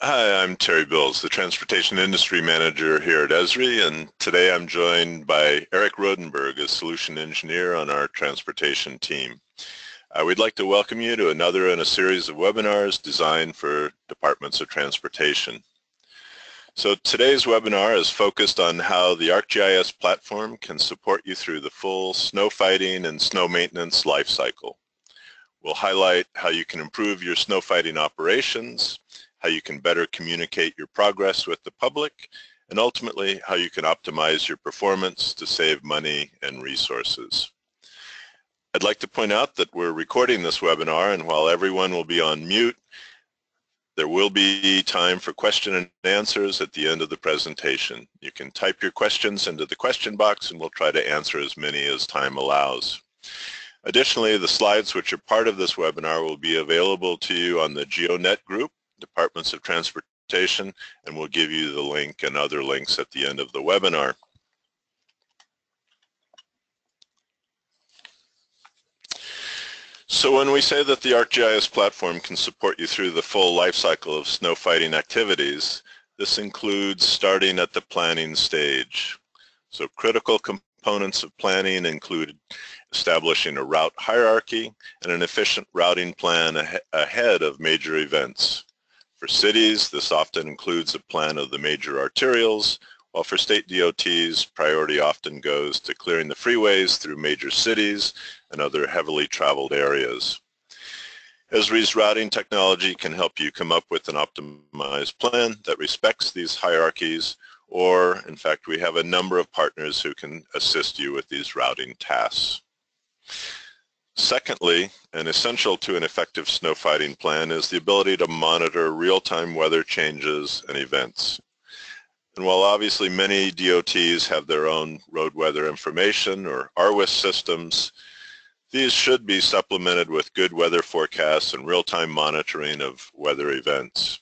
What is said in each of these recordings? Hi, I'm Terry Bills, the Transportation Industry Manager here at Esri, and today I'm joined by Eric Rodenberg, a Solution Engineer on our Transportation team. We'd like to welcome you to another in a series of webinars designed for departments of transportation. So today's webinar is focused on how the ArcGIS platform can support you through the full snow fighting and snow maintenance lifecycle. We'll highlight how you can improve your snow fighting operations, how you can better communicate your progress with the public, and ultimately how you can optimize your performance to save money and resources. I'd like to point out that we're recording this webinar, and while everyone will be on mute, there will be time for question and answers at the end of the presentation. You can type your questions into the question box and we'll try to answer as many as time allows. Additionally, the slides which are part of this webinar will be available to you on the GeoNet group, Departments of Transportation, and we'll give you the link and other links at the end of the webinar. So when we say that the ArcGIS platform can support you through the full life cycle of snow fighting activities, this includes starting at the planning stage. So critical components of planning include establishing a route hierarchy and an efficient routing plan ahead of major events. For cities, this often includes a plan of the major arterials, while for state DOTs, priority often goes to clearing the freeways through major cities and other heavily traveled areas. Esri's routing technology can help you come up with an optimized plan that respects these hierarchies, or in fact, we have a number of partners who can assist you with these routing tasks. Secondly, and essential to an effective snow fighting plan is the ability to monitor real-time weather changes and events. And while obviously many DOTs have their own road weather information or RWIS systems, these should be supplemented with good weather forecasts and real-time monitoring of weather events.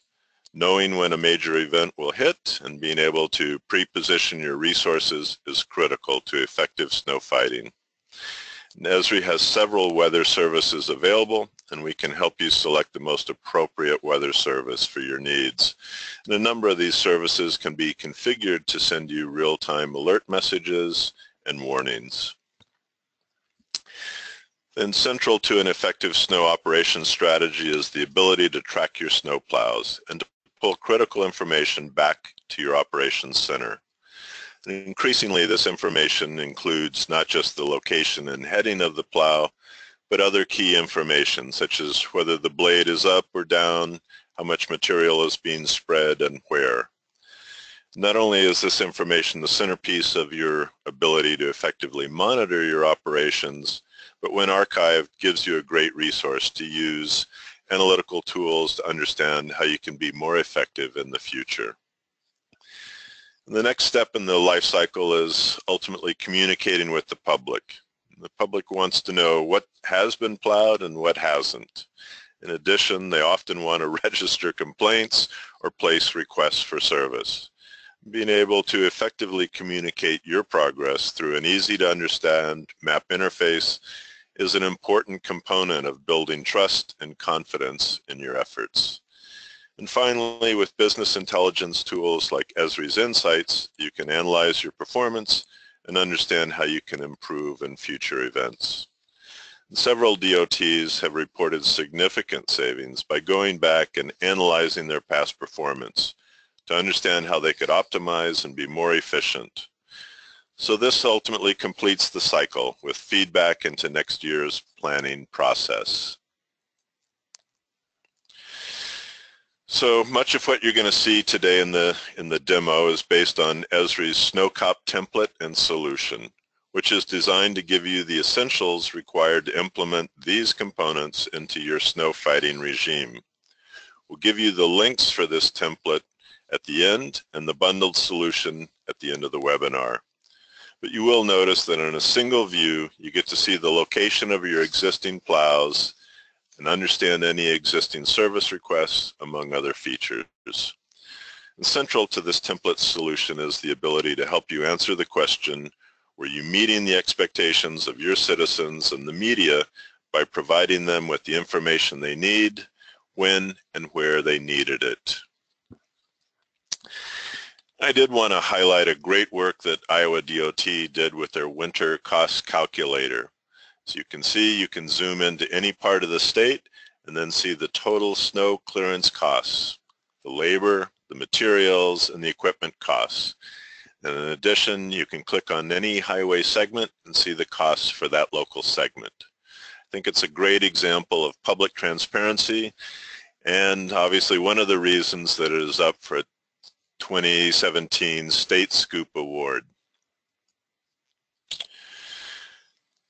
Knowing when a major event will hit and being able to pre-position your resources is critical to effective snow fighting. Esri has several weather services available, and we can help you select the most appropriate weather service for your needs. And a number of these services can be configured to send you real-time alert messages and warnings. Then central to an effective snow operations strategy is the ability to track your snow plows and to pull critical information back to your operations center. Increasingly, this information includes not just the location and heading of the plow, but other key information such as whether the blade is up or down, how much material is being spread, and where. Not only is this information the centerpiece of your ability to effectively monitor your operations, but when archived, gives you a great resource to use analytical tools to understand how you can be more effective in the future. The next step in the life cycle is ultimately communicating with the public. The public wants to know what has been plowed and what hasn't. In addition, they often want to register complaints or place requests for service. Being able to effectively communicate your progress through an easy-to-understand map interface is an important component of building trust and confidence in your efforts. And finally, with business intelligence tools like Esri's Insights, you can analyze your performance and understand how you can improve in future events. And several DOTs have reported significant savings by going back and analyzing their past performance to understand how they could optimize and be more efficient. So this ultimately completes the cycle with feedback into next year's planning process. So much of what you're going to see today in the demo is based on Esri's SnowCop template and solution, which is designed to give you the essentials required to implement these components into your snow fighting regime. We'll give you the links for this template at the end and the bundled solution at the end of the webinar. But you will notice that in a single view, you get to see the location of your existing plows and understand any existing service requests, among other features. And central to this template solution is the ability to help you answer the question, were you meeting the expectations of your citizens and the media by providing them with the information they need, when and where they needed it? I did want to highlight a great work that Iowa DOT did with their winter cost calculator. So you can see, you can zoom into any part of the state and then see the total snow clearance costs, the labor, the materials, and the equipment costs. And in addition, you can click on any highway segment and see the costs for that local segment. I think it's a great example of public transparency, and obviously one of the reasons that it is up for a 2017 State Scoop Award.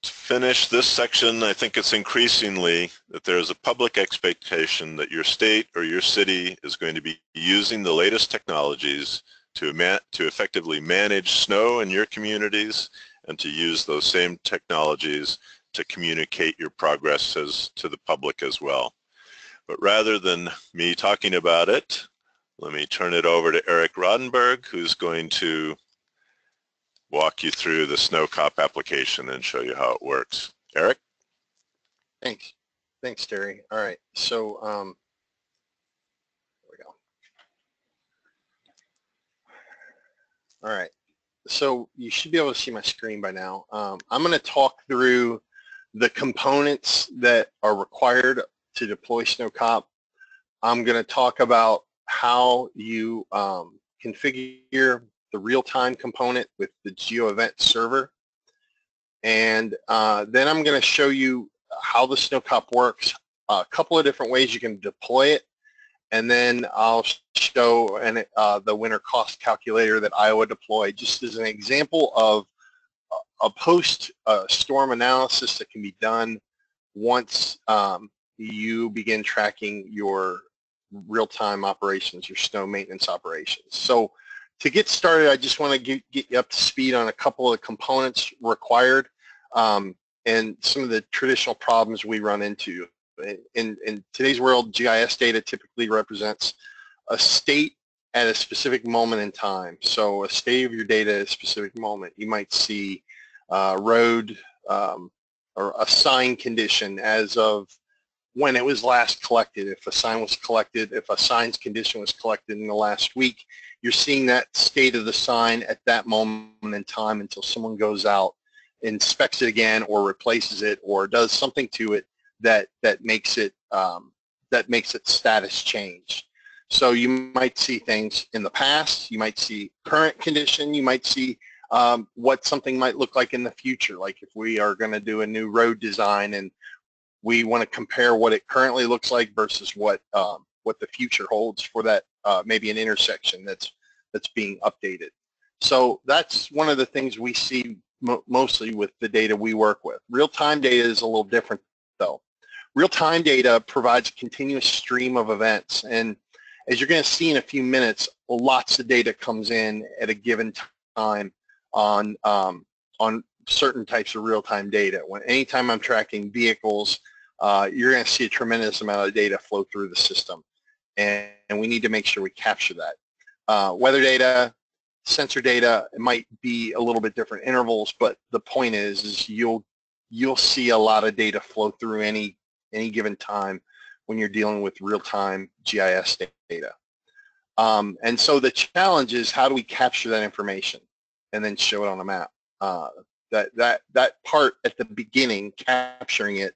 To finish this section, I think it's increasingly that there is a public expectation that your state or your city is going to be using the latest technologies to effectively manage snow in your communities and to use those same technologies to communicate your progress to the public as well. But rather than me talking about it, let me turn it over to Eric Rodenberg, who's going to walk you through the SnowCop application and show you how it works. Eric? Thanks. Thanks, Terry. All right. So, there we go. All right. So you should be able to see my screen by now. I'm going to talk through the components that are required to deploy SnowCop. I'm going to talk about how you configure the real-time component with the GeoEvent server. And then I'm going to show you how the SnowCop works, a couple of different ways you can deploy it. And then I'll show the winter cost calculator that Iowa deployed, just as an example of a post-storm analysis that can be done once you begin tracking your real-time operations, your snow maintenance operations. So to get started, I just want to get you up to speed on a couple of the components required and some of the traditional problems we run into. In today's world, GIS data typically represents a state at a specific moment in time. So a state of your data at a specific moment. You might see road or a sign condition as of when it was last collected. If a sign was collected, if a sign's condition was collected in the last week, you're seeing that state of the sign at that moment in time until someone goes out, inspects it again, or replaces it, or does something to it that makes its status change. So you might see things in the past, you might see current condition, you might see what something might look like in the future. Like if we are going to do a new road design and we want to compare what it currently looks like versus what the future holds for that maybe an intersection that's being updated. So that's one of the things we see mostly with the data we work with. Real-time data is a little different though. Real-time data provides a continuous stream of events, and as you're going to see in a few minutes, lots of data comes in at a given time on certain types of real-time data. Anytime I'm tracking vehicles, you're going to see a tremendous amount of data flow through the system, and we need to make sure we capture that. Weather data, sensor data, it might be a little bit different intervals, but the point is you'll see a lot of data flow through any given time when you're dealing with real-time GIS data. And so the challenge is, how do we capture that information and then show it on a map? That part at the beginning, capturing it,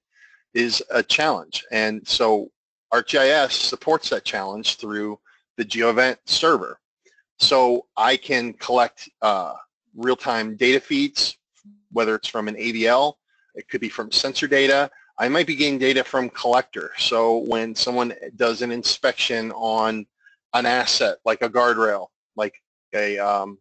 is a challenge. And so ArcGIS supports that challenge through the GeoEvent server. So I can collect real-time data feeds, whether it's from an AVL, it could be from sensor data. I might be getting data from Collector. So when someone does an inspection on an asset, like a guardrail, like a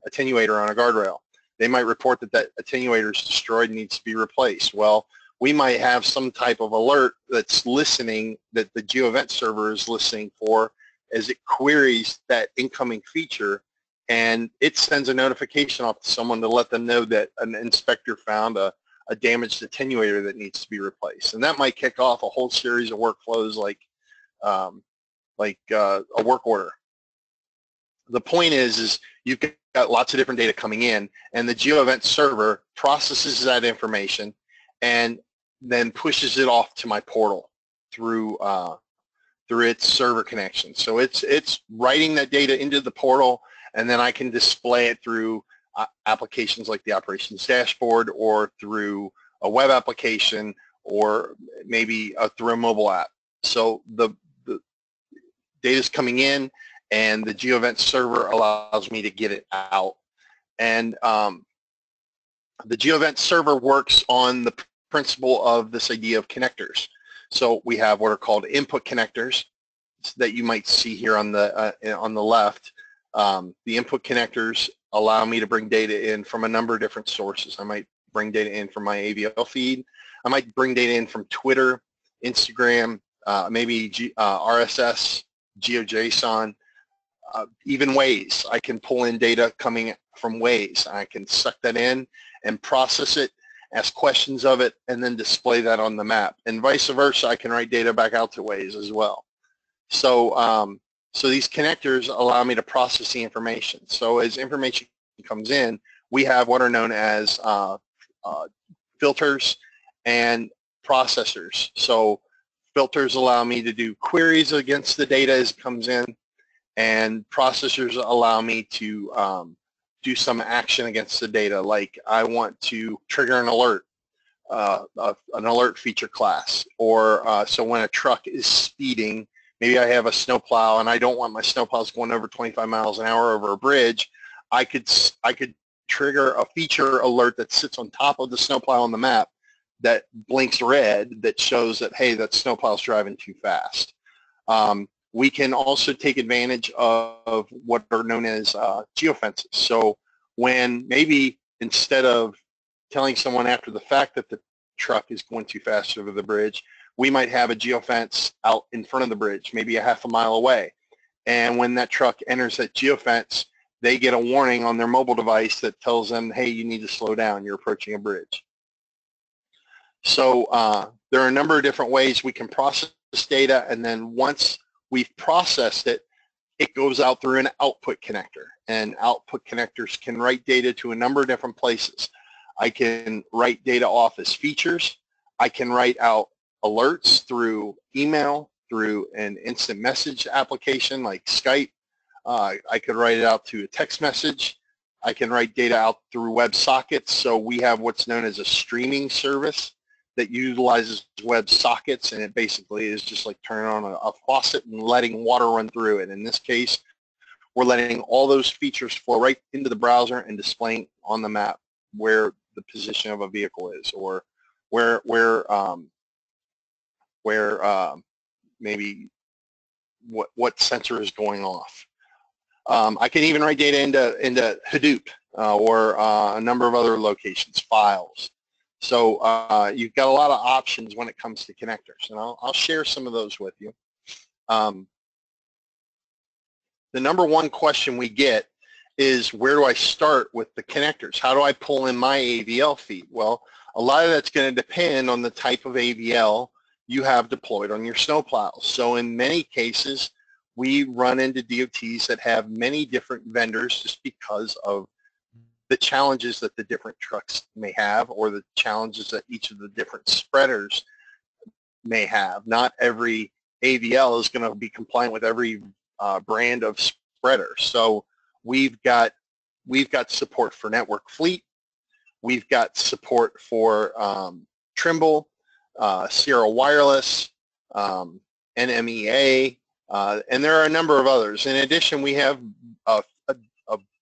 attenuator on a guardrail, they might report that that attenuator is destroyed and needs to be replaced. Well, we might have some type of alert that's listening, that the GeoEvent server is listening for, as it queries that incoming feature, and it sends a notification off to someone to let them know that an inspector found a damaged attenuator that needs to be replaced. And that might kick off a whole series of workflows like a work order. The point is you've got lots of different data coming in, and the GeoEvent server processes that information and then pushes it off to my portal through its server connection. So it's writing that data into the portal and then I can display it through applications like the Operations Dashboard, or through a web application, or maybe through a mobile app. So the data is coming in, and the GeoEvent server allows me to get it out. And the GeoEvent server works on the principle of this idea of connectors. So we have what are called input connectors that you might see here on the left. The input connectors allow me to bring data in from a number of different sources. I might bring data in from my AVL feed. I might bring data in from Twitter, Instagram, maybe RSS, GeoJSON, even Waze. I can pull in data coming from Waze. I can suck that in and process it, ask questions of it, and then display that on the map. And vice versa, I can write data back out to Waze as well. So, so these connectors allow me to process the information. So as information comes in, we have what are known as filters and processors. So filters allow me to do queries against the data as it comes in, and processors allow me to do some action against the data, like I want to trigger an alert, an alert feature class, or so when a truck is speeding, maybe I have a snowplow and I don't want my snowplows going over 25 miles an hour over a bridge. I could trigger a feature alert that sits on top of the snowplow on the map that blinks red, that shows that, hey, that snowplow's driving too fast. We can also take advantage of what are known as geofences. So when maybe instead of telling someone after the fact that the truck is going too fast over the bridge, we might have a geofence out in front of the bridge, maybe a half a mile away. And when that truck enters that geofence, they get a warning on their mobile device that tells them, hey, you need to slow down, you're approaching a bridge. So there are a number of different ways we can process this data, and then once we've processed it, it goes out through an output connector. And output connectors can write data to a number of different places. I can write data off as features. I can write out alerts through email, through an instant message application like Skype. I could write it out to a text message. I can write data out through WebSockets. So we have what's known as a streaming service that utilizes WebSockets, and it basically is just like turning on a faucet and letting water run through it. In this case, we're letting all those features flow right into the browser and displaying on the map where the position of a vehicle is, or where maybe what sensor is going off. I can even write data into Hadoop or a number of other locations, files. So you've got a lot of options when it comes to connectors, and I'll share some of those with you. The number one question we get is, where do I start with the connectors? How do I pull in my AVL feed? Well, a lot of that's going to depend on the type of AVL you have deployed on your snowplows. So in many cases, we run into DOTs that have many different vendors just because of the challenges that the different trucks may have, or the challenges that each of the different spreaders may have. Not every AVL is going to be compliant with every brand of spreader. So we've got support for Network Fleet. We've got support for Trimble, Sierra Wireless, NMEA, and there are a number of others. In addition, we have a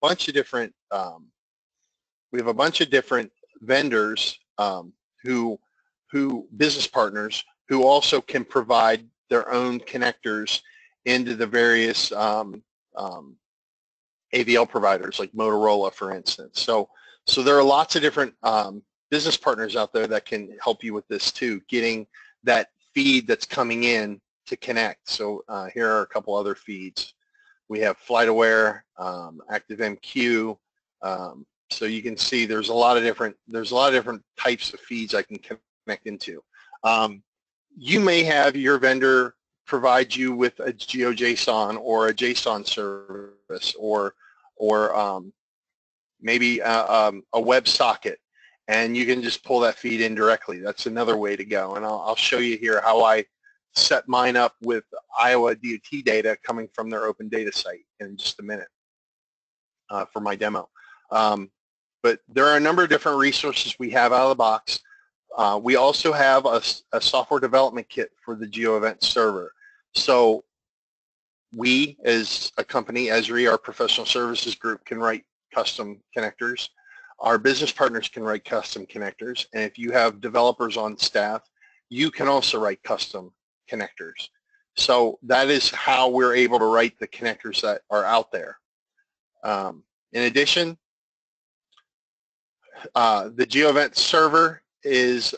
bunch of different vendors who business partners who also can provide their own connectors into the various AVL providers, like Motorola, for instance. So there are lots of different business partners out there that can help you with this too, getting that feed that's coming in to connect. So here are a couple other feeds. We have FlightAware, ActiveMQ. So you can see there's a lot of different types of feeds I can connect into. You may have your vendor provide you with a GeoJSON or a JSON service, or maybe a WebSocket, and you can just pull that feed in directly. That's another way to go, and I'll show you here how I set mine up with Iowa DOT data coming from their open data site in just a minute. for my demo. But there are a number of different resources we have out of the box. We also have a software development kit for the GeoEvent server. So we, as a company, Esri, our professional services group, can write custom connectors. Our business partners can write custom connectors. And if you have developers on staff, you can also write custom connectors. So that is how we're able to write the connectors that are out there. In addition, the GeoEvent server is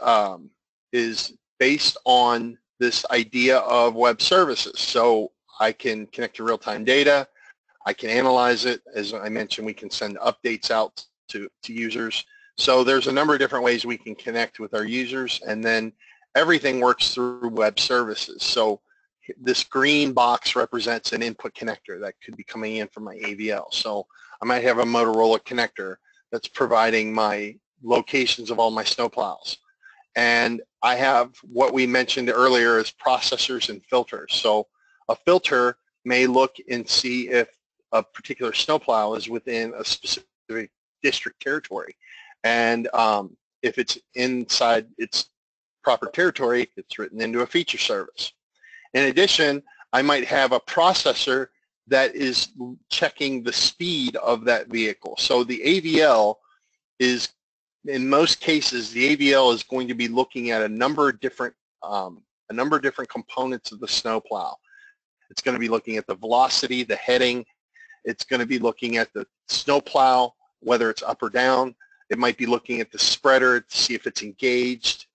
based on this idea of web services. So I can connect to real-time data. I can analyze it. As I mentioned, we can send updates out to users. So there's a number of different ways we can connect with our users, and then everything works through web services. So this green box represents an input connector that could be coming in from my AVL. So I might have a Motorola connector that's providing my locations of all my snowplows. And I have what we mentioned earlier as processors and filters. So a filter may look and see if a particular snowplow is within a specific district territory. And if it's inside its proper territory, it's written into a feature service. In addition, I might have a processor that is checking the speed of that vehicle. So the AVL is, in most cases, the AVL is going to be looking at a number of different components of the snowplow. It's going to be looking at the velocity, the heading. It's going to be looking at the snowplow, whether it's up or down. It might be looking at the spreader to see if it's engaged.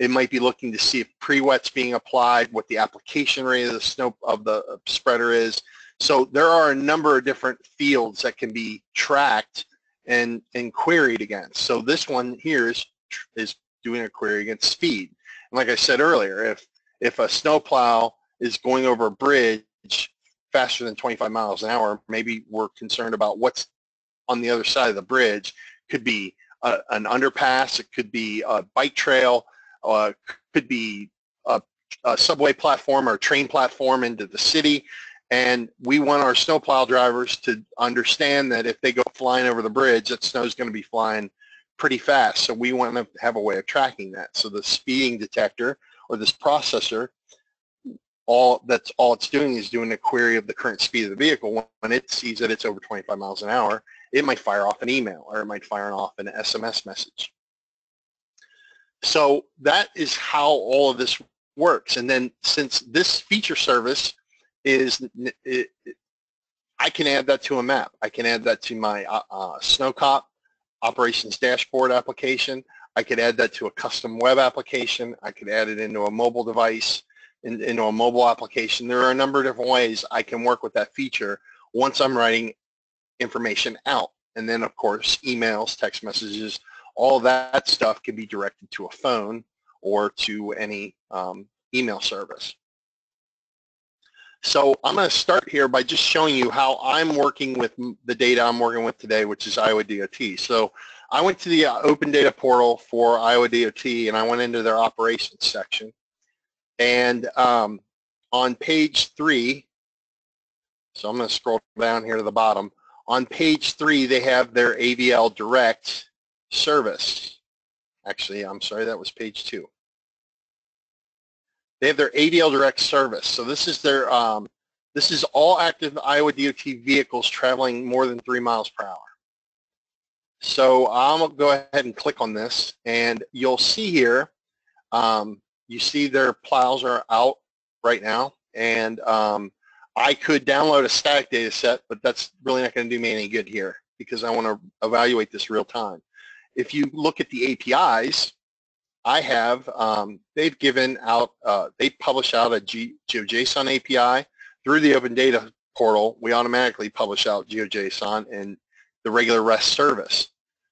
It might be looking to see if pre-wet's being applied, what the application rate of the spreader is. So there are a number of different fields that can be tracked and queried against. So this one here is doing a query against speed. And like I said earlier, if a snowplow is going over a bridge faster than 25 miles an hour, maybe we're concerned about what's on the other side of the bridge. Could be an underpass, it could be a bike trail, could be a subway platform or a train platform into the city, and we want our snowplow drivers to understand that if they go flying over the bridge, that snow's going to be flying pretty fast. So we want to have a way of tracking that. So the speeding detector or this processor, all it's doing is doing a query of the current speed of the vehicle. When it sees that it's over 25 miles an hour, it might fire off an email or it might fire off an SMS message. So that is how all of this works. And then since this feature service is, I can add that to a map. I can add that to my SnowCop Operations Dashboard application. I could add that to a custom web application. I could add it into a mobile device, into a mobile application. There are a number of different ways I can work with that feature once I'm writing information out. And then, of course, emails, text messages, all that stuff can be directed to a phone or to any email service. So I'm going to start here by just showing you how I'm working with the data I'm working with today, which is Iowa DOT. So I went to the open data portal for Iowa DOT and I went into their operations section. And on page 3, so I'm going to scroll down here to the bottom. On page 3, they have their AVL Direct service. Actually, I'm sorry, that was page 2. They have their AVL Direct service. So this is their this is all active Iowa DOT vehicles traveling more than 3 miles per hour. So I'm gonna go ahead and click on this, and you'll see here, you see their plows are out right now, and I could download a static data set, but that's really not going to do me any good here because I want to evaluate this real time. If you look at the APIs, I have, they've given out, they publish out a GeoJSON API through the Open Data Portal. We automatically publish out GeoJSON and the regular REST service.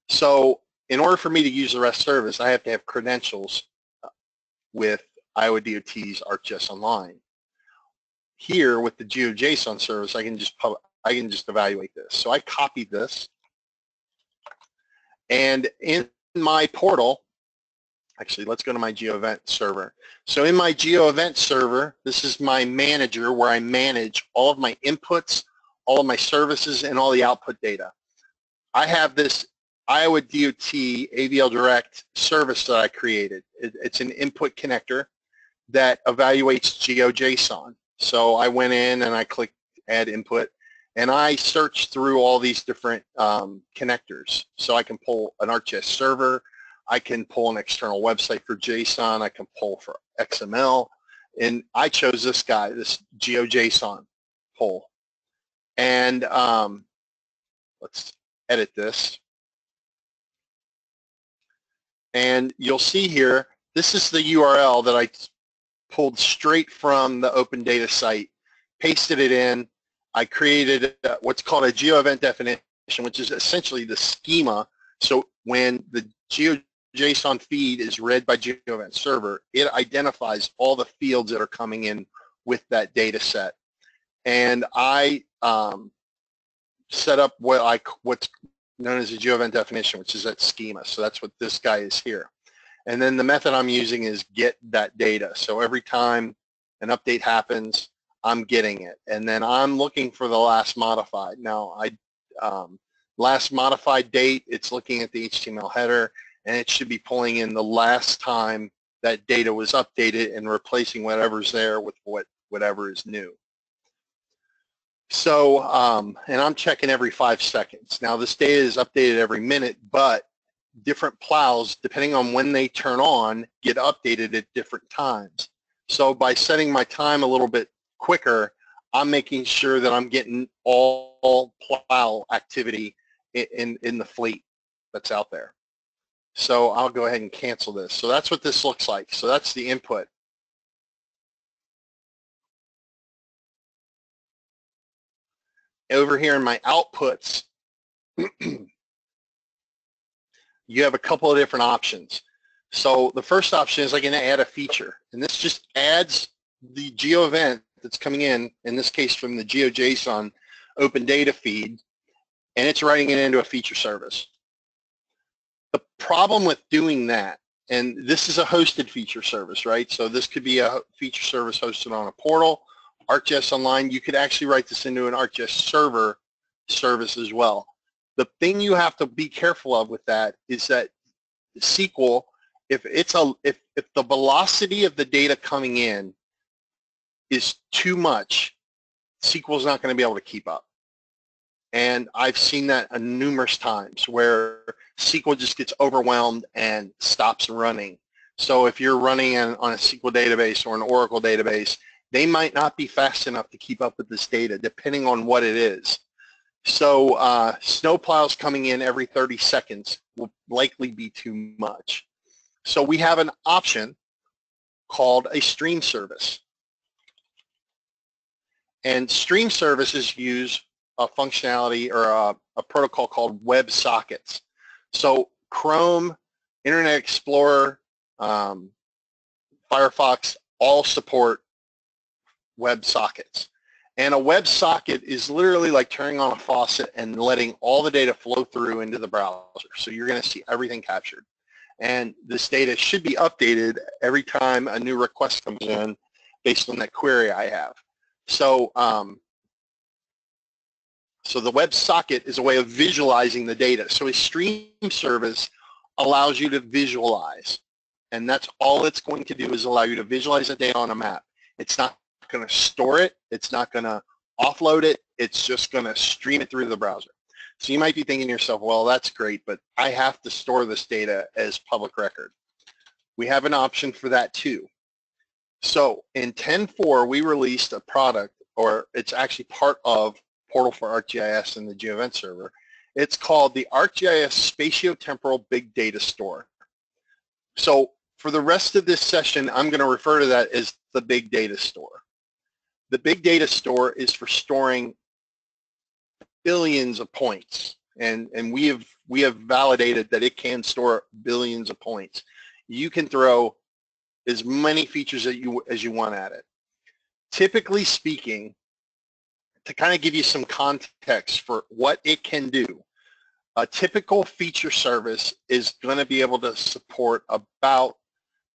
So in order for me to use the REST service, I have to have credentials with Iowa DOT's ArcGIS Online. Here with the GeoJSON service, I can just evaluate this. So I copied this, and in my portal, actually, let's go to my GeoEvent server. So in my GeoEvent server, this is my manager where I manage all of my inputs, all of my services, and all the output data. I have this Iowa DOT AVL Direct service that I created. It's an input connector that evaluates GeoJSON. So I went in and I clicked add input, and I searched through all these different connectors. So I can pull an ArcGIS server, I can pull an external website for JSON, I can pull for XML, and I chose this guy, this GeoJSON pull. And let's edit this. And you'll see here, this is the URL that I pulled straight from the open data site, pasted it in. I created what's called a GeoEvent definition, which is essentially the schema. So when the GeoJSON feed is read by GeoEvent server, it identifies all the fields that are coming in with that data set. And I set up what's known as a GeoEvent definition, which is that schema. So that's what this guy is here. And then the method I'm using is get that data. So every time an update happens, I'm getting it. And then I'm looking for the last modified. Now, last modified date, it's looking at the HTML header, and it should be pulling in the last time that data was updated and replacing whatever's there with whatever is new. So, and I'm checking every 5 seconds. Now, this data is updated every minute, but different plows, depending on when they turn on, get updated at different times. So by setting my time a little bit quicker, I'm making sure that I'm getting all plow activity in the fleet that's out there. So I'll go ahead and cancel this. So that's what this looks like. So that's the input. Over here in my outputs, you have a couple of different options. So the first option is I'm going to add a feature, and this just adds the GeoEvent that's coming in this case from the GeoJSON open data feed, and it's writing it into a feature service. The problem with doing that, and this is a hosted feature service, right? So this could be a feature service hosted on a portal, ArcGIS Online. You could actually write this into an ArcGIS Server service as well. The thing you have to be careful of with that is that SQL, if the velocity of the data coming in is too much, SQL's not going to be able to keep up. And I've seen that numerous times where SQL just gets overwhelmed and stops running. So if you're running on a SQL database or an Oracle database, they might not be fast enough to keep up with this data, depending on what it is. So snowplows coming in every 30 seconds will likely be too much. So we have an option called a stream service. And stream services use a functionality or a protocol called WebSockets. So Chrome, Internet Explorer, Firefox all support WebSockets. And a WebSocket is literally like turning on a faucet and letting all the data flow through into the browser. So you're going to see everything captured. And this data should be updated every time a new request comes in based on that query I have. So, so the WebSocket is a way of visualizing the data. So a stream service allows you to visualize. And that's all it's going to do is allow you to visualize the data on a map. It's not going to store it, it's not going to offload it, it's just going to stream it through the browser. So you might be thinking to yourself, well, that's great, but I have to store this data as public record. We have an option for that too. So in 10.4, we released a product, or it's actually part of Portal for ArcGIS and the GeoEvent server. It's called the ArcGIS Spatiotemporal Big Data Store. So for the rest of this session, I'm going to refer to that as the Big Data Store. The Big Data Store is for storing billions of points, and we have validated that it can store billions of points. You can throw as many features that as you want at it. Typically speaking, to kind of give you some context for what it can do, a typical feature service is going to be able to support about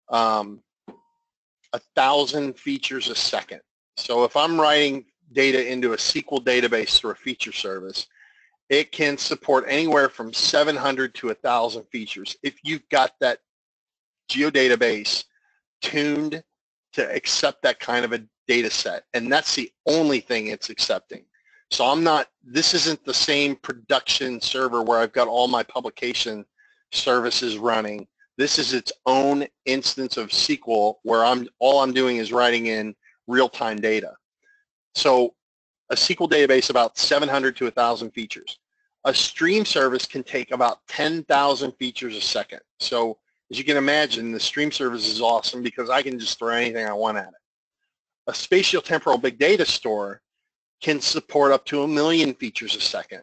1,000 features a second. So if I'm writing data into a SQL database through a feature service. It can support anywhere from 700 to 1,000 features. If you've got that geodatabase tuned to accept that kind of a data set, and that's the only thing it's accepting. So I'm not, this isn't the same production server where I've got all my publication services running. This is its own instance of SQL where all I'm doing is writing in real-time data. So a SQL database, about 700 to 1,000 features. A stream service can take about 10,000 features a second. So as you can imagine, the stream service is awesome because I can just throw anything I want at it. A spatial temporal big data store can support up to 1 million features a second.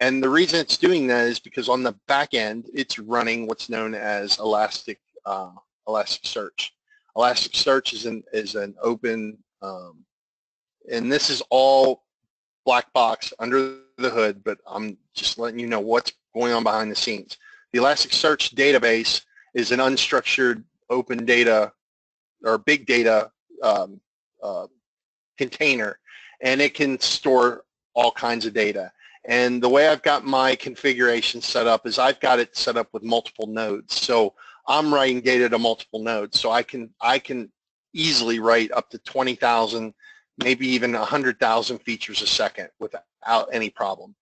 And the reason it's doing that is because on the back end, it's running what's known as Elasticsearch. Elasticsearch is an open, and this is all black box under the hood, but I'm just letting you know what's going on behind the scenes. The Elasticsearch database is an unstructured open data or big data container, and it can store all kinds of data. And the way I've got my configuration set up is I've got it set up with multiple nodes. So I'm writing data to multiple nodes. So I can easily write up to 20,000, maybe even 100,000 features a second without any problem.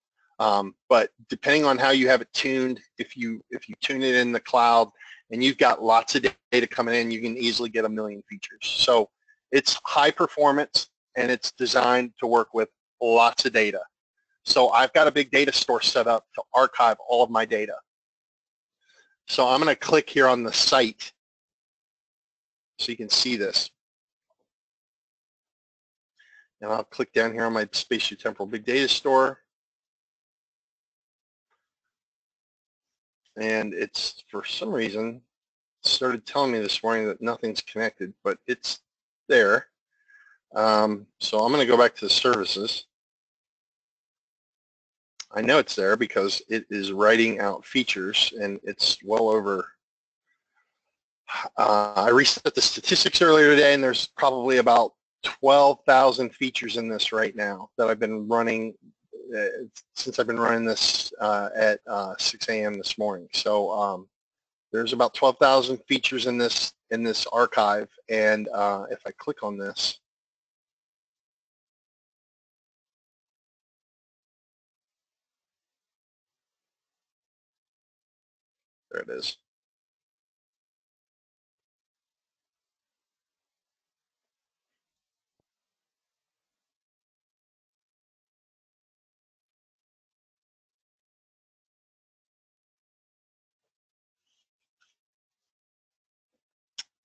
But depending on how you have it tuned, if you tune it in the cloud and you've got lots of data coming in, you can easily get 1 million features. So it's high performance and it's designed to work with lots of data. So I've got a big data store set up to archive all of my data. So I'm going to click here on the site so you can see this. And I'll click down here on my spatial temporal big data store. And it's, for some reason, started telling me this morning that nothing's connected, but it's there. So I'm going to go back to the services. I know it's there because it is writing out features, and it's well over. I reset the statistics earlier today, and there's probably about 12,000 features in this right now that I've been running since I've been running this at 6 a.m. this morning. So there's about 12,000 features in this archive, and if I click on this, there it is.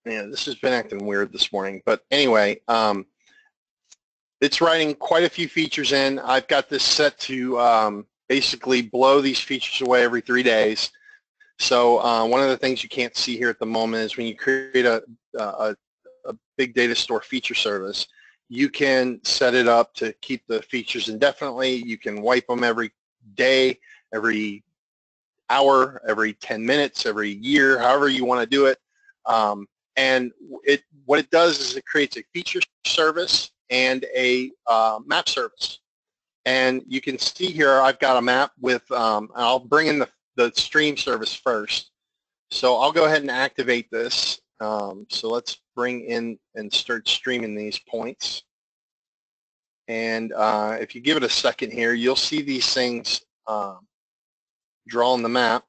Yeah, this has been acting weird this morning, but anyway, it's writing quite a few features in. I've got this set to basically blow these features away every 3 days. So one of the things you can't see here at the moment is when you create a big data store feature service, you can set it up to keep the features indefinitely. You can wipe them every day, every hour, every 10 minutes, every year, however you want to do it. And what it does is it creates a feature service and a map service. And you can see here I've got a map with, I'll bring in the stream service first. So I'll go ahead and activate this. So let's bring in and start streaming these points. And if you give it a second here, you'll see these things draw on the map.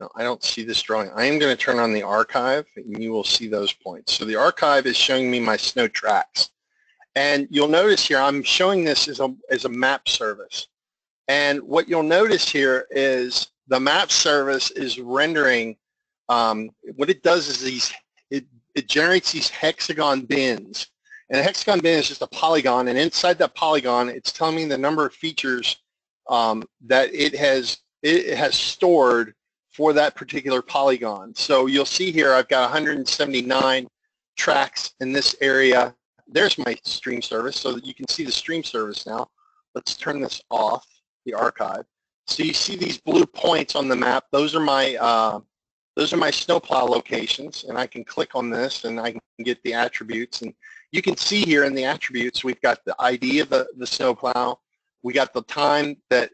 No, I don't see this drawing. I am going to turn on the archive and you will see those points. So the archive is showing me my snow tracks. And you'll notice here I'm showing this as a map service. And what you'll notice here is the map service is rendering, what it does is it generates these hexagon bins. And a hexagon bin is just a polygon, and inside that polygon, it's telling me the number of features that it has stored for that particular polygon. So you'll see here I've got 179 tracks in this area. There's my stream service, so that you can see the stream service now. Let's turn this off, the archive. So you see these blue points on the map. Those are my snowplow locations, and I can click on this, and I can get the attributes. And you can see here in the attributes, we've got the ID of the snowplow, we got the time that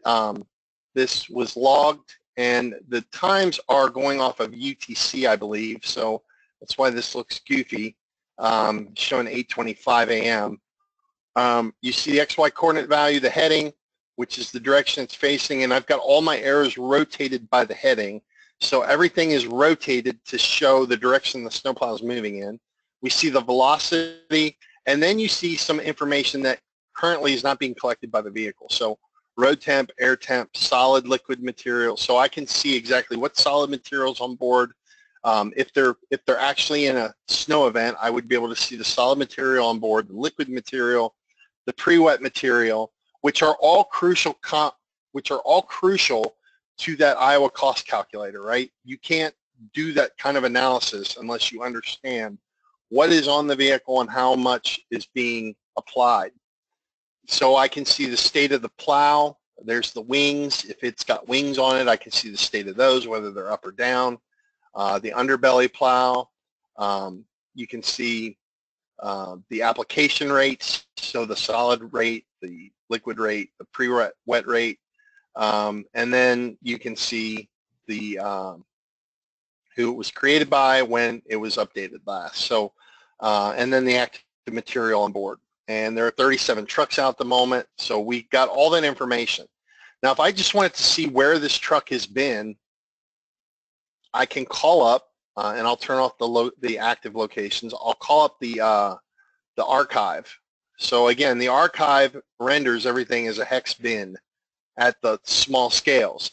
this was logged, and the times are going off of UTC, I believe. So that's why this looks goofy, showing 8:25 a.m. You see the XY coordinate value, the heading, which is the direction it's facing, and I've got all my arrows rotated by the heading. So everything is rotated to show the direction the snowplow is moving in. We see the velocity, and then you see some information that currently is not being collected by the vehicle. So road temp, air temp, solid, liquid material. So I can see exactly what solid materials on board. If they're actually in a snow event, I would be able to see the solid material on board, the liquid material, the pre-wet material, which are all crucial. Which are all crucial to that Iowa cost calculator, right? You can't do that kind of analysis unless you understand what is on the vehicle and how much is being applied. So I can see the state of the plow. There's the wings. If it's got wings on it, I can see the state of those, whether they're up or down. The underbelly plow. You can see the application rates, so the solid rate, the liquid rate, the pre-wet rate. And then you can see the who it was created by, when it was updated last. So, and then the active material on board. And there are 37 trucks out at the moment, so we got all that information. Now, if I just wanted to see where this truck has been, I can call up, and I'll turn off the active locations. I'll call up the archive. So again, the archive renders everything as a hex bin at the small scales.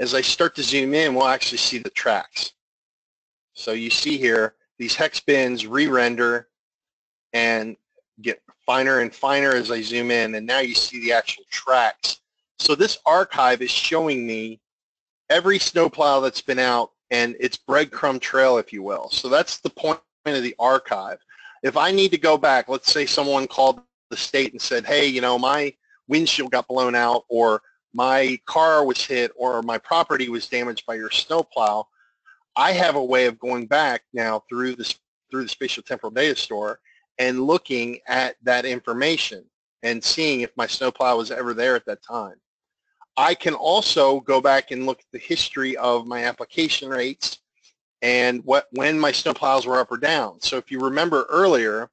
As I start to zoom in, we'll actually see the tracks. So you see here, these hex bins re-render and get finer and finer as I zoom in, and now you see the actual tracks. So this archive is showing me every snowplow that's been out and its breadcrumb trail, if you will. So that's the point of the archive. If I need to go back, let's say someone called the state and said, hey, you know, my windshield got blown out, or my car was hit, or my property was damaged by your snowplow, I have a way of going back now through the spatial temporal data store and looking at that information and seeing if my snowplow was ever there at that time. I can also go back and look at the history of my application rates and when my snowplows were up or down. So if you remember earlier,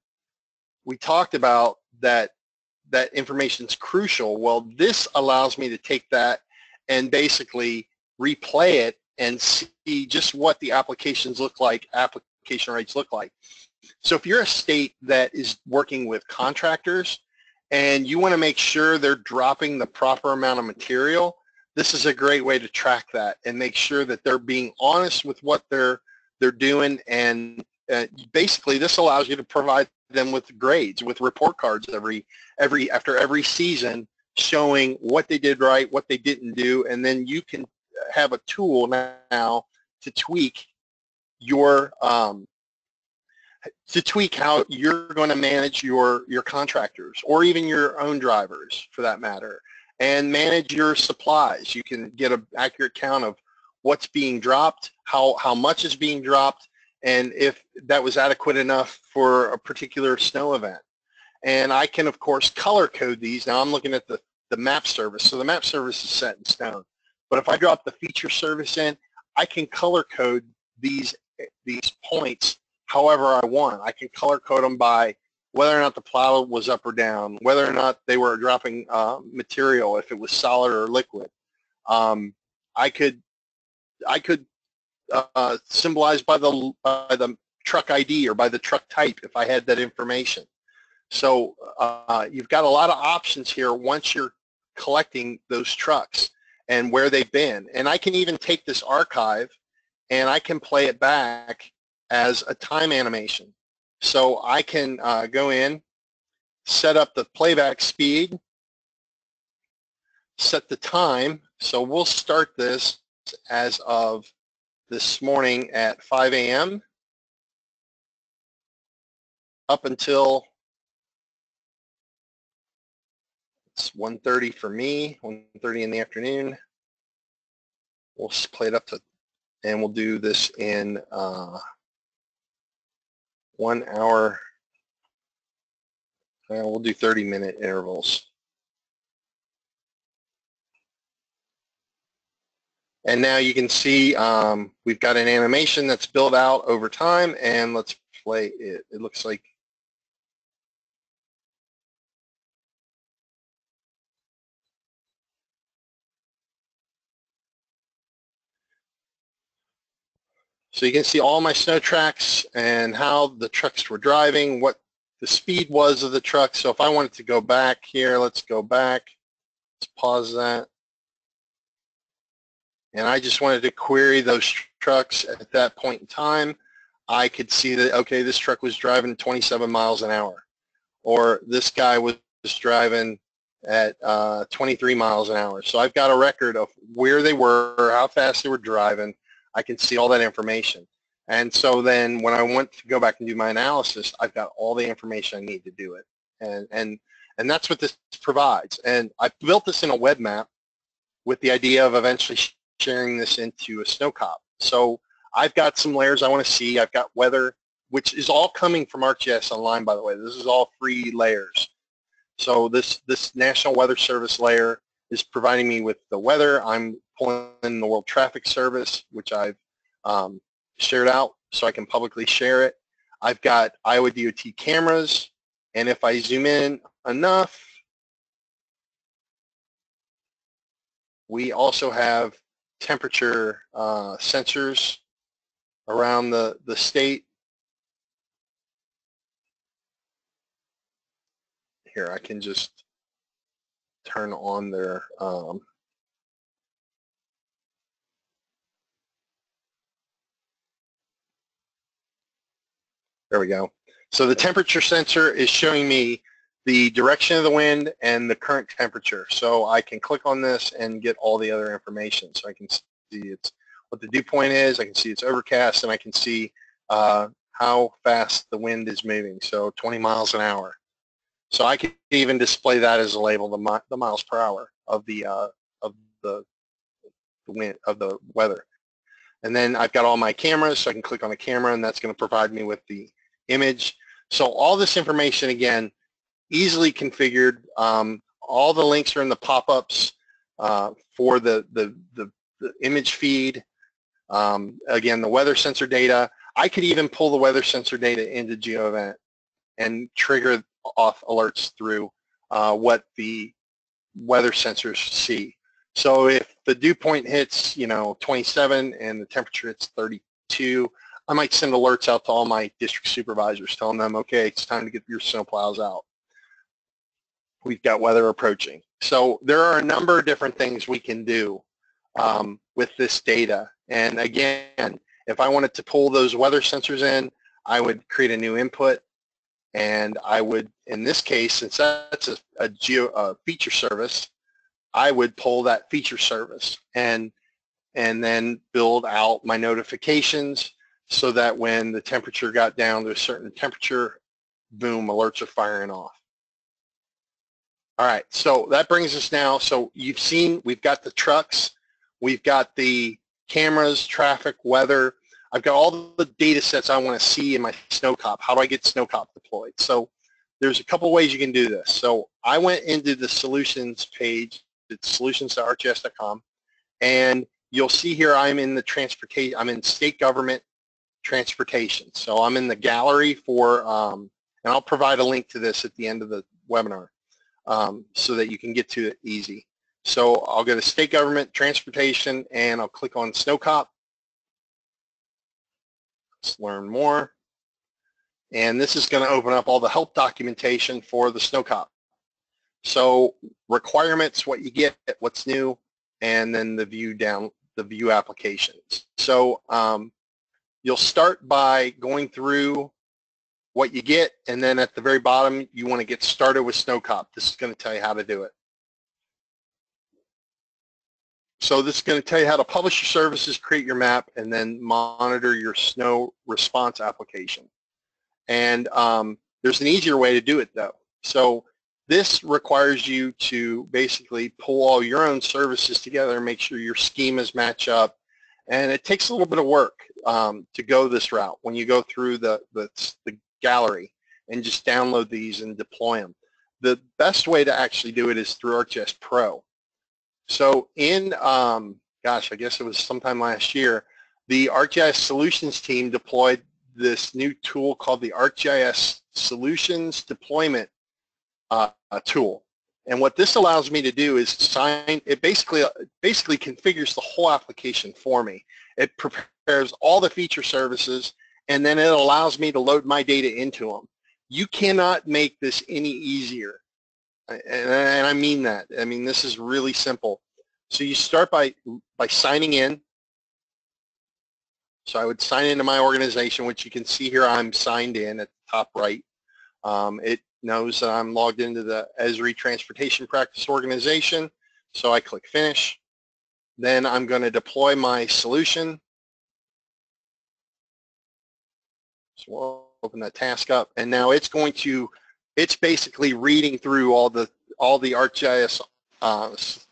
we talked about that information's crucial. Well, this allows me to take that and basically replay it and see just what the applications look like, application rates look like. So if you're a state that is working with contractors and you want to make sure they're dropping the proper amount of material, this is a great way to track that and make sure that they're being honest with what they're doing. And basically this allows you to provide them with grades, with report cards after every season, showing what they did right, what they didn't do, and then you can have a tool now to tweak your how you're going to manage your contractors, or even your own drivers for that matter, and manage your supplies. You can get an accurate count of what's being dropped, how much is being dropped, and if that was adequate enough for a particular snow event. And I can, of course, color code these. Now I'm looking at the map service. So the map service is set in stone. But if I drop the feature service in, I can color code these points however I want. I can color code them by whether or not the plow was up or down, whether or not they were dropping material, if it was solid or liquid. I could symbolized by the truck ID or by the truck type if I had that information. So you've got a lot of options here once you're collecting those trucks and where they've been. And I can even take this archive and I can play it back as a time animation. So I can go in, set up the playback speed, set the time. So we'll start this as of this morning at 5 a.m. up until it's 1:30 for me, 1:30 in the afternoon. We'll play it up to, and we'll do this in 1 hour. We'll do 30-minute intervals. And now you can see we've got an animation that's built out over time, and let's play it. It looks like so you can see all my snow tracks and how the trucks were driving, what the speed was of the truck. So if I wanted to go back here, let's go back. Let's pause that. And I just wanted to query those trucks at that point in time. I could see that, okay, this truck was driving 27 miles an hour, or this guy was driving at 23 miles an hour. So I've got a record of where they were, how fast they were driving. I can see all that information. And so then when I want to go back and do my analysis, I've got all the information I need to do it. And that's what this provides. And I built this in a web map with the idea of eventually sharing this into a SnowCop. So I've got some layers I want to see. I've got weather, which is all coming from ArcGIS Online, by the way. This is all free layers. So this National Weather Service layer is providing me with the weather. I'm pulling in the World Traffic Service, which I've shared out so I can publicly share it. I've got Iowa DOT cameras, and if I zoom in enough, we also have temperature sensors around the state. Here, I can just turn on their there we go. So the temperature sensor is showing me the direction of the wind and the current temperature. So I can click on this and get all the other information. So I can see it's what the dew point is, I can see it's overcast, and I can see how fast the wind is moving, so 20 miles an hour. So I could even display that as a label, the miles per hour of the weather. And then I've got all my cameras, so I can click on a camera, and that's going to provide me with the image. So all this information, again, easily configured. All the links are in the pop-ups for the image feed. Again, the weather sensor data. I could even pull the weather sensor data into GeoEvent and trigger off alerts through what the weather sensors see. So if the dew point hits, 27 and the temperature hits 32, I might send alerts out to all my district supervisors telling them, okay, it's time to get your snow plows out. We've got weather approaching. So there are a number of different things we can do with this data. And again, if I wanted to pull those weather sensors in, I would create a new input. And I would, in this case, since that's a feature service, I would pull that feature service and then build out my notifications so that when the temperature got down to a certain temperature, boom, alerts are firing off. All right, so that brings us now. So you've seen we've got the trucks, we've got the cameras, traffic, weather. I've got all the data sets I want to see in my SnowCop. How do I get SnowCop deployed? So there's a couple ways you can do this. So I went into the solutions page. It's solutions.arcgis.com, and you'll see here I'm in the transportation. I'm in state government transportation. So I'm in the gallery for, and I'll provide a link to this at the end of the webinar so that you can get to it easy. So I'll go to state government transportation, and I'll click on SnowCop. Let's learn more. And this is going to open up all the help documentation for the SnowCop. So requirements, what you get, what's new, and then the view applications. So you'll start by going through what you get, and then at the very bottom, you want to get started with SnowCop. This is going to tell you how to do it. So this is going to tell you how to publish your services, create your map, and then monitor your snow response application. And there's an easier way to do it, though. So this requires you to basically pull all your own services together and make sure your schemas match up. And it takes a little bit of work to go this route when you go through the gallery and just download these and deploy them. The best way to actually do it is through ArcGIS Pro. So in, gosh, I guess it was sometime last year, the ArcGIS Solutions team deployed this new tool called the ArcGIS Solutions Deployment tool. And what this allows me to do is sign, it basically configures the whole application for me. It prepares all the feature services, and then it allows me to load my data into them. You cannot make this any easier. And I mean that. I mean, this is really simple. So you start by signing in. So I would sign into my organization, which you can see here I'm signed in at the top right. It knows that I'm logged into the Esri Transportation Practice Organization. So I click Finish. Then I'm going to deploy my solution. So we'll open that task up. And now it's going to, it's basically reading through all the ArcGIS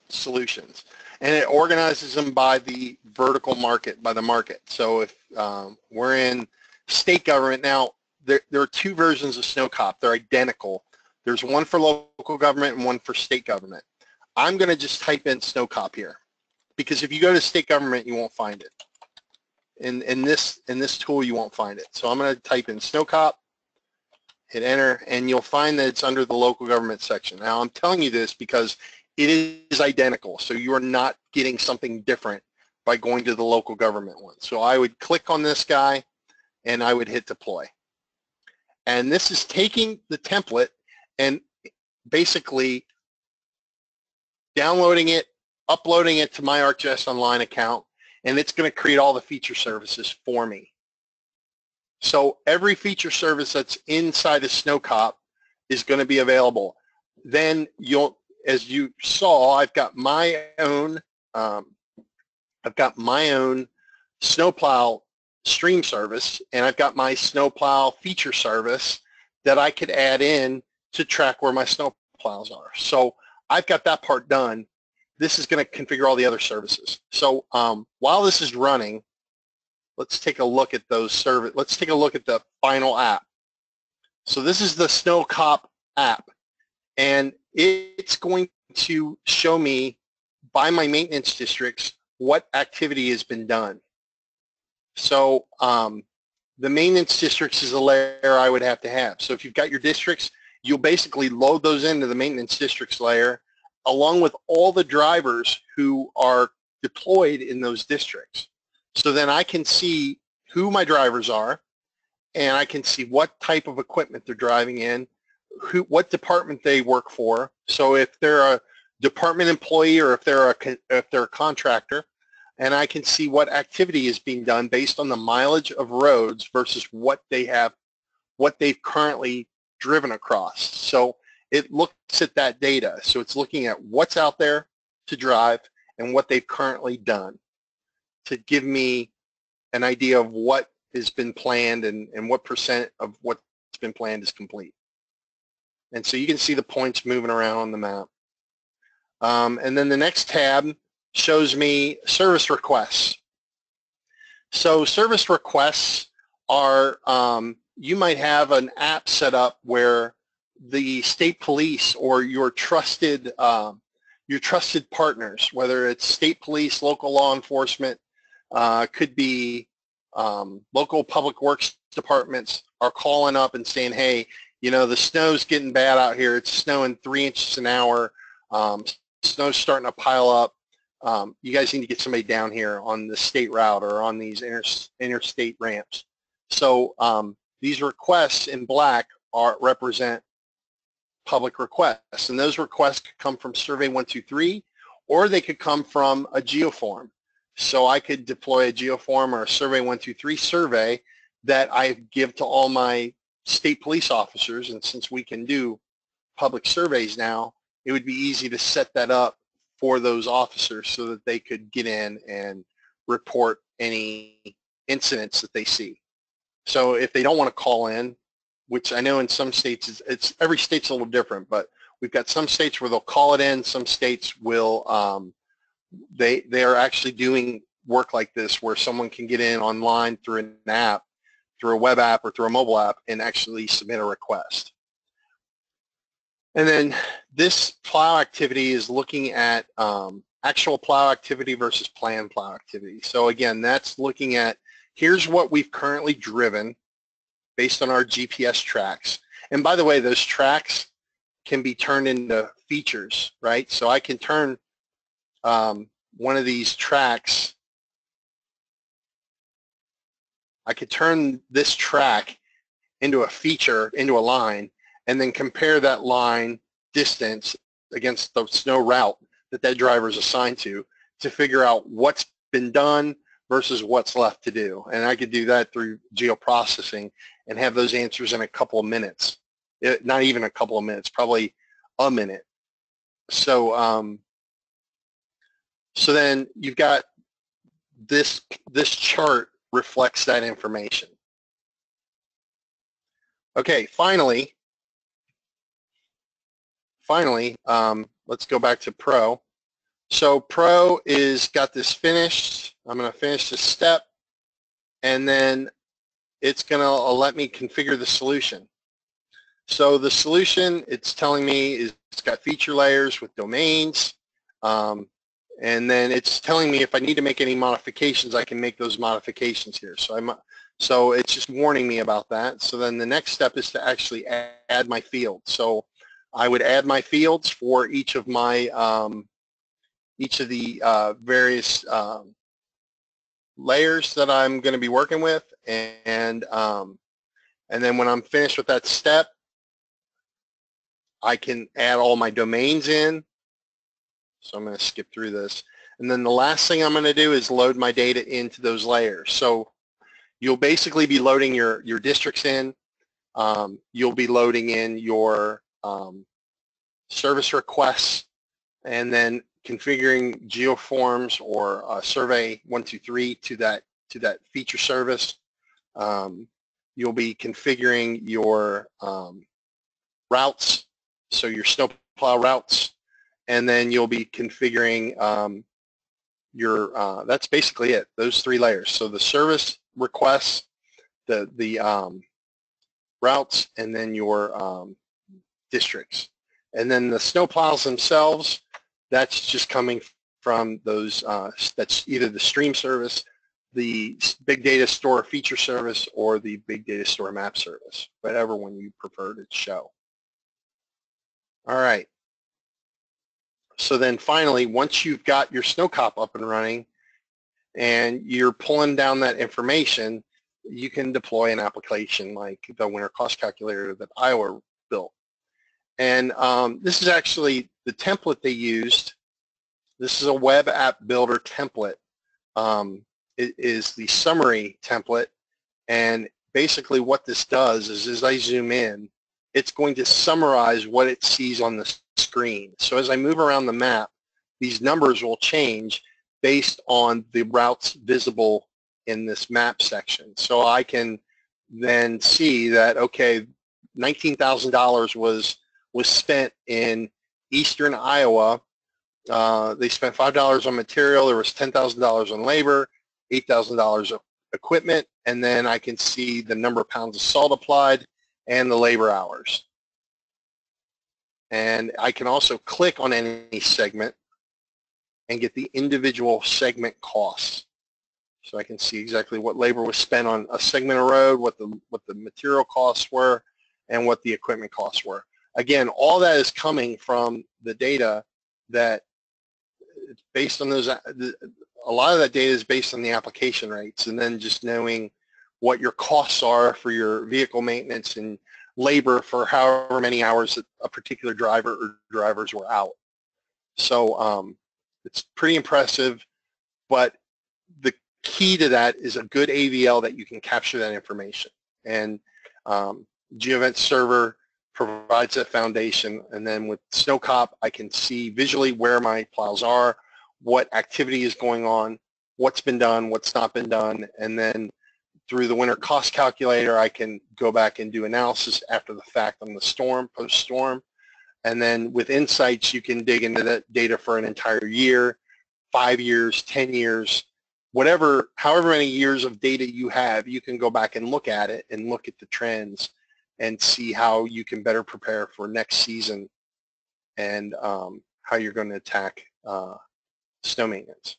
solutions, and it organizes them by the vertical market, by the market. So if we're in state government now, there are two versions of SnowCop. They're identical. There's one for local government and one for state government. I'm going to just type in SnowCop here, because if you go to state government, you won't find it. In this tool, you won't find it. So I'm going to type in SnowCop. Hit enter, and you'll find that it's under the local government section. Now, I'm telling you this because it is identical, so you are not getting something different by going to the local government one. So I would click on this guy, and I would hit deploy. And this is taking the template and basically downloading it, uploading it to my ArcGIS Online account, and it's going to create all the feature services for me. So every feature service that's inside of SnowCop is going to be available. Then you'll, as you saw, I've got my own snowplow stream service, and I've got my snowplow feature service that I could add in to track where my snowplows are. So I've got that part done. This is going to configure all the other services. So while this is running, let's take a look at those service. Let's take a look at the final app. So this is the SnowCop app, and it's going to show me by my maintenance districts what activity has been done. So the maintenance districts is a layer I would have to have. So if you've got your districts, you'll basically load those into the maintenance districts layer along with all the drivers who are deployed in those districts. So then I can see who my drivers are, and I can see what type of equipment they're driving in, who, what department they work for. So if they're a department employee or if they're a contractor, and I can see what activity is being done based on the mileage of roads versus what they have, what they've currently driven across. So it looks at that data. So it's looking at what's out there to drive and what they've currently done, to give me an idea of what has been planned and what percent of what's been planned is complete. And so you can see the points moving around on the map. And then the next tab shows me service requests. So service requests are, you might have an app set up where the state police or your trusted partners, whether it's state police, local law enforcement, could be local public works departments, are calling up and saying, hey, you know, the snow's getting bad out here. It's snowing 3 inches an hour. Snow's starting to pile up. You guys need to get somebody down here on the state route or on these interstate ramps. So these requests in black represent public requests, and those requests could come from Survey123, or they could come from a Geoform. So I could deploy a Geoform or a Survey123 survey that I give to all my state police officers, and since we can do public surveys now, it would be easy to set that up for those officers so that they could get in and report any incidents that they see. So if they don't want to call in, which I know in some states, it's every state's a little different, but we've got some states where they'll call it in, some states will, they are actually doing work like this where someone can get in online through an app, through a web app or through a mobile app, and actually submit a request. And then this plow activity is looking at actual plow activity versus planned plow activity. So again, that's looking at, here's what we've currently driven based on our GPS tracks. And by the way, those tracks can be turned into features, right? So I can turn one of these tracks, I could turn this track into a feature, into a line, and then compare that line distance against the snow route that that driver is assigned to figure out what's been done versus what's left to do. And I could do that through geoprocessing and have those answers in a couple of minutes. Not even a couple of minutes, probably a minute. So, so then you've got this chart reflects that information. Okay, finally, let's go back to Pro. So Pro is got this finished. I'm going to finish this step, and then it's going to let me configure the solution. So the solution, it's telling me, is it's got feature layers with domains, and then it's telling me if I need to make any modifications, I can make those modifications here. So so it's just warning me about that. So then the next step is to actually add my fields. So I would add my fields for each of my various layers that I'm going to be working with, and then when I'm finished with that step, I can add all my domains in. So I'm going to skip through this, and then the last thing I'm going to do is load my data into those layers. So you'll basically be loading your districts in. You'll be loading in your service requests, and then configuring Geoforms or Survey123 to that feature service. You'll be configuring your routes, so your snowplow routes, and then you'll be configuring that's basically it, those three layers. So the service requests, the routes, and then your districts. And then the snowplows themselves, that's just coming from those, that's either the stream service, the big data store feature service, or the big data store map service, whatever one you prefer to show. All right. So then finally, once you've got your SnowCop up and running and you're pulling down that information, you can deploy an application like the winter cost calculator that Iowa built. And this is actually the template they used. This is a Web App Builder template. It is the summary template. And basically what this does is as I zoom in, it's going to summarize what it sees on the screen. So as I move around the map, these numbers will change based on the routes visible in this map section. So I can then see that, okay, $19,000 was spent in eastern Iowa. They spent $5 on material. There was $10,000 on labor, $8,000 of equipment, and then I can see the number of pounds of salt applied and the labor hours. And I can also click on any segment and get the individual segment costs. So I can see exactly what labor was spent on a segment of road, what the material costs were, and what the equipment costs were. Again, all that is coming from the data that, based on those, a lot of that data is based on the application rates, and then just knowing what your costs are for your vehicle maintenance and labor for however many hours that a particular driver or drivers were out. So it's pretty impressive, but key to that is a good AVL that you can capture that information. And GeoEvent Server provides that foundation. And then with SnowCop, I can see visually where my plows are, what activity is going on, what's been done, what's not been done. And then through the winter cost calculator, I can go back and do analysis after the fact on the storm, post-storm. And then with Insights, you can dig into that data for an entire year, 5 years, 10 years, whatever, however many years of data you have, you can go back and look at it and look at the trends and see how you can better prepare for next season and how you're going to attack snow maintenance.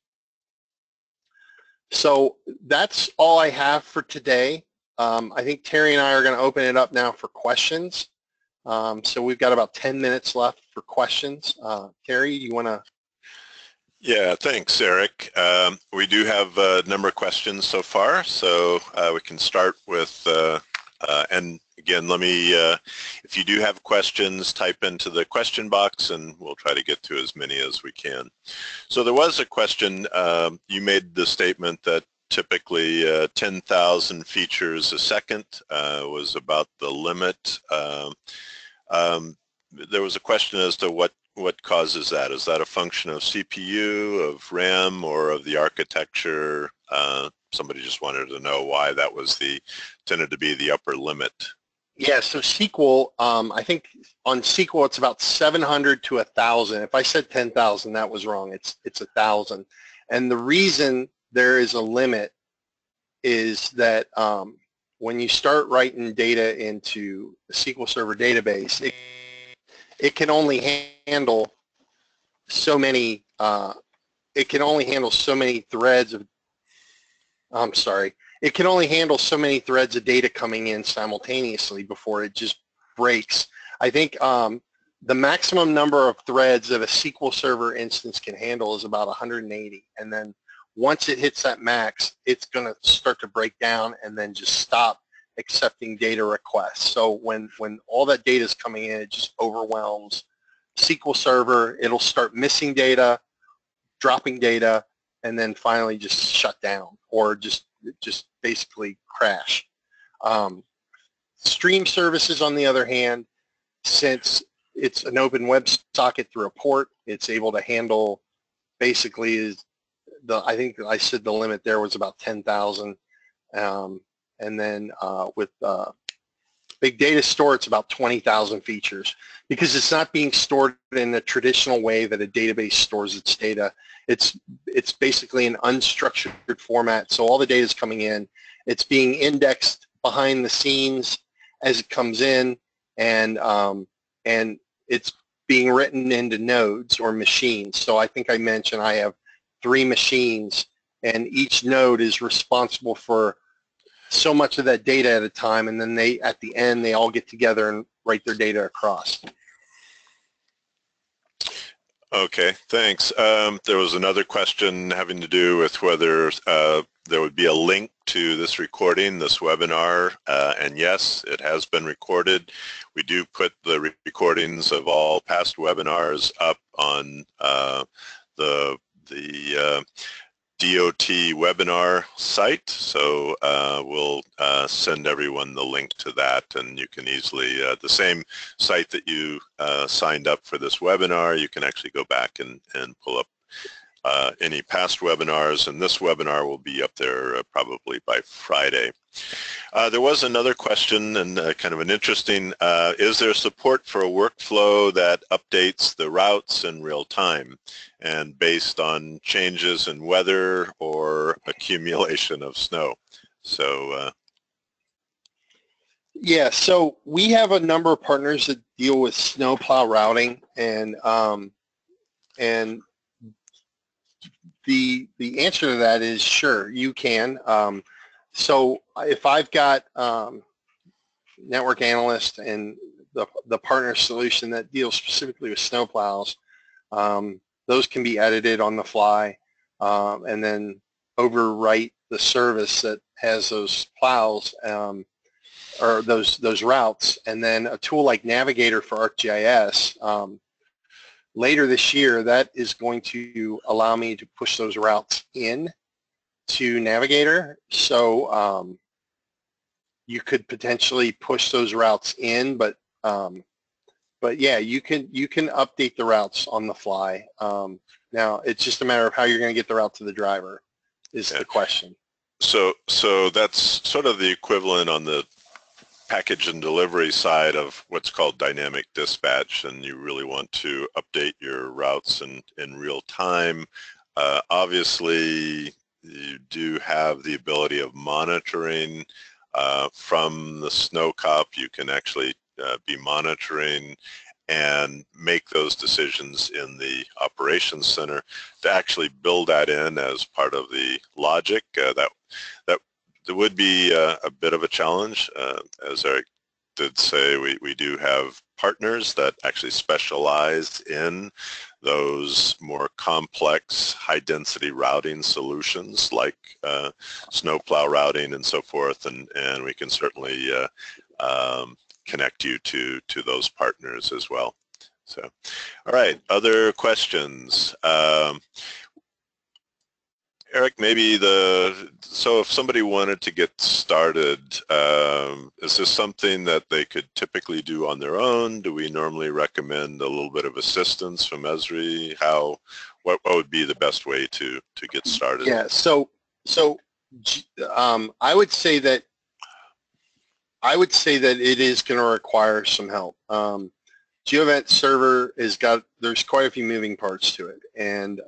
So that's all I have for today. I think Terry and I are going to open it up now for questions. So we've got about 10 minutes left for questions. Terry, you want to? Yeah, thanks, Eric. We do have a number of questions so far, so we can start with, and again, let me, if you do have questions, type into the question box and we'll try to get to as many as we can. So there was a question, you made the statement that typically 10,000 features a second was about the limit. There was a question as to what causes that? Is that a function of CPU, of RAM, or of the architecture? Somebody just wanted to know why that was tended to be the upper limit. Yeah, so SQL, I think on SQL it's about 700 to 1,000. If I said 10,000, that was wrong. It's 1,000. And the reason there is a limit is that when you start writing data into a SQL Server database, it can only handle so many. It can only handle so many threads of. I'm sorry. It can only handle so many threads of data coming in simultaneously before it just breaks. I think the maximum number of threads that a SQL Server instance can handle is about 180, and then once it hits that max, it's going to start to break down and then just stop accepting data requests. So when all that data is coming in, it just overwhelms SQL Server. It'll start missing data, dropping data, and then finally just shut down or just basically crash. Stream services, on the other hand, since it's an open WebSocket through a port, it's able to handle basically I think I said the limit there was about 10,000. And then with big data store, it's about 20,000 features because it's not being stored in the traditional way that a database stores its data. It's basically an unstructured format, so all the data is coming in. It's being indexed behind the scenes as it comes in, and it's being written into nodes or machines. So I think I mentioned I have 3 machines, and each node is responsible for so much of that data at a time, and then at the end, they all get together and write their data across. Okay, thanks. There was another question having to do with whether there would be a link to this recording, this webinar, and yes, it has been recorded. We do put the recordings of all past webinars up on the DOT webinar site, so we'll send everyone the link to that, and you can easily, the same site that you signed up for this webinar, you can actually go back and pull up any past webinars, and this webinar will be up there probably by Friday. There was another question, and kind of an interesting, is there support for a workflow that updates the routes in real time and based on changes in weather or accumulation of snow? So, yeah, so we have a number of partners that deal with snowplow routing, and the answer to that is sure, you can. So if I've got network analyst and the partner solution that deals specifically with snowplows, those can be edited on the fly and then overwrite the service that has those plows or those routes. And then a tool like Navigator for ArcGIS, later this year, that is going to allow me to push those routes in to Navigator. So you could potentially push those routes in, but yeah, you can update the routes on the fly. Now it's just a matter of how you're going to get the route to the driver is the question. So that's sort of the equivalent on the package and delivery side of what's called dynamic dispatch, and you really want to update your routes in real time. Obviously, you do have the ability of monitoring from the SnowCop. You can actually be monitoring and make those decisions in the operations center to actually build that in as part of the logic. That would be a bit of a challenge. As Eric did say, we do have partners that actually specialize in those more complex high-density routing solutions like snowplow routing and so forth, and we can certainly connect you to those partners as well. So, all right, other questions? Eric, maybe so if somebody wanted to get started, is this something that they could typically do on their own? Do we normally recommend a little bit of assistance from Esri? What would be the best way to get started? Yeah, so I would say that it is going to require some help. GeoEvent server there's quite a few moving parts to it, and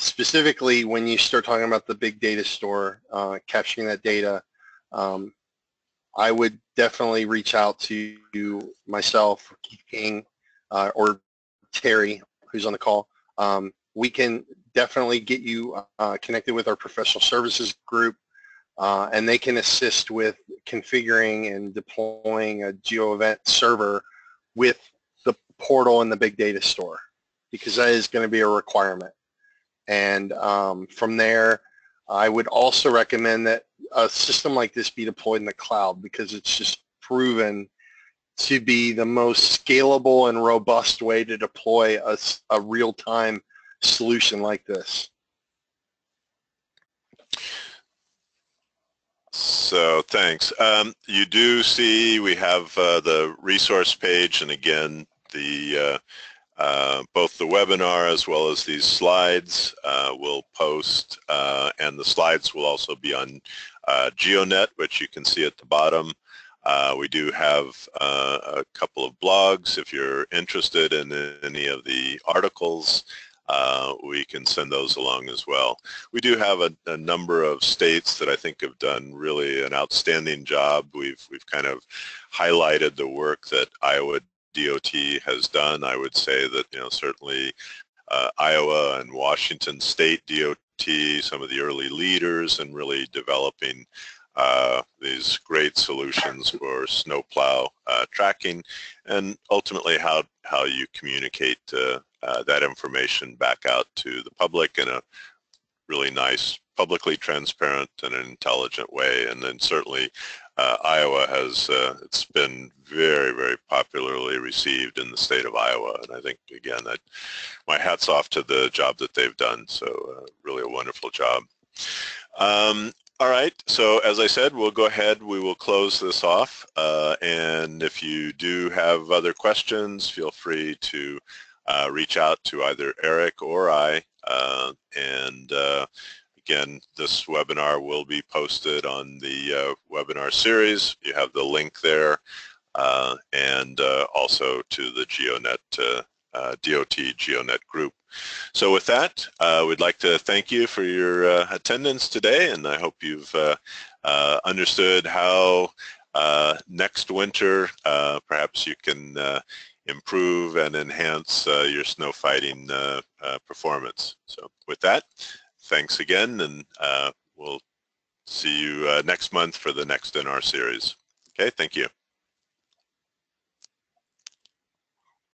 specifically when you start talking about the big data store, capturing that data, I would definitely reach out to myself, Keith King, or Terry, who's on the call. We can definitely get you connected with our professional services group, and they can assist with configuring and deploying a GeoEvent server with the portal and the big data store, because that is going to be a requirement. And from there, I would also recommend that a system like this be deployed in the cloud, because it's just proven to be the most scalable and robust way to deploy a real-time solution like this. So thanks. You do see we have the resource page, and again, both the webinar as well as these slides will post, and the slides will also be on GeoNet, which you can see at the bottom. We do have a couple of blogs. If you're interested in any of the articles, we can send those along as well. We do have a number of states that I think have done really an outstanding job. We've kind of highlighted the work that Iowa DOT has done. I would say that, you know, certainly Iowa and Washington State DOT, some of the early leaders in really developing these great solutions for snowplow tracking, and ultimately how you communicate that information back out to the public in a really nice, publicly transparent and an intelligent way. And then certainly Iowa has, it's been very, very popularly received in the state of Iowa. And I think, again, that my hat's off to the job that they've done. So really a wonderful job. All right, so as I said, we'll go ahead, we will close this off. And if you do have other questions, feel free to reach out to either Eric or I. Again, this webinar will be posted on the webinar series. You have the link there, and also to the GeoNet, DOT GeoNet group. So with that, we'd like to thank you for your attendance today, and I hope you've understood how next winter perhaps you can improve and enhance your snow fighting performance. So with that, thanks again, and we'll see you next month for the next in our series. Okay, thank you.